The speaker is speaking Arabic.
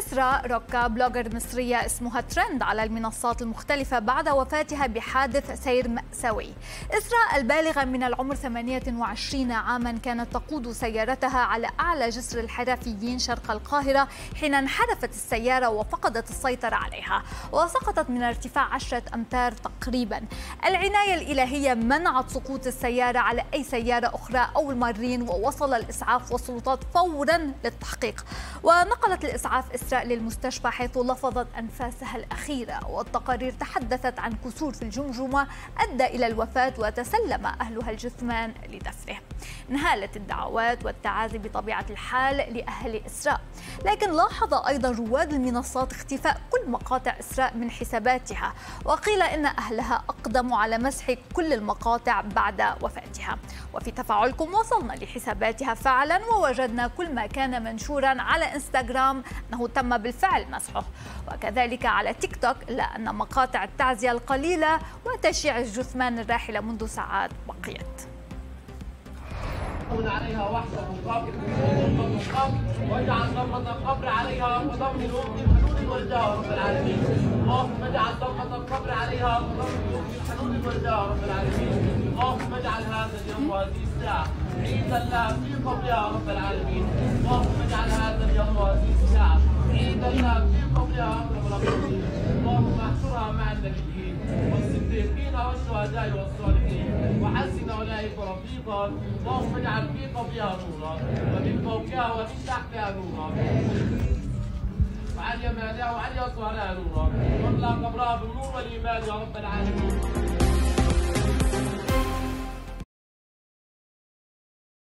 إسراء روكا بلوجر مصرية اسمها ترند على المنصات المختلفة بعد وفاتها بحادث سير مأساوي. إسراء البالغة من العمر 28 عاما كانت تقود سيارتها على أعلى جسر الحرفيين شرق القاهرة حين انحرفت السيارة وفقدت السيطرة عليها وسقطت من ارتفاع 10 أمتار تقريبا. العناية الإلهية منعت سقوط السيارة على أي سيارة أخرى أو المارين، ووصل الإسعاف والسلطات فورا للتحقيق، ونقلت الإسعاف إسراء للمستشفى حيث لفظت أنفاسها الأخيرة، والتقارير تحدثت عن كسور في الجمجمة أدى إلى الوفاة وتسلم أهلها الجثمان لدفنه. انهالت الدعوات والتعازي بطبيعة الحال لأهل إسراء، لكن لاحظ أيضا رواد المنصات اختفاء كل مقاطع إسراء من حساباتها، وقيل إن أهلها أقدموا على مسح كل المقاطع بعد وفاتها. وفي تفاعلكم وصلنا لحساباتها فعلا، ووجدنا كل ما كان منشورا على إنستغرام أنه تم بالفعل مسحه، وكذلك على تيك توك، إلا أن مقاطع التعزية القليلة وتشييع الجثمان الراحلة منذ ساعات بقيت. عليها وحده من قبل من قبل واجعل ضمة القبر عليها وضم الام من حنون الورداء رب العالمين. اللهم اجعل ضمة القبر عليها وضم الام من حنون الورداء رب العالمين. اللهم اجعل هذا اليوم وهذه الساعة عيدا لها في قبرها رب العالمين. اللهم اجعل هذا اليوم وهذه الساعة عيدا لها في قبرها رب العالمين. اللهم احشرها مع النبيين والصديقين والشهداء والصالحين وحسن اولئك رفيقا. اللهم اجعل في قبرها نورا ومن فوقها ومن تحتها نورا وعن يمانها وعن يسارها نورا واملا قبرها بالنور والايمان يا رب العالمين.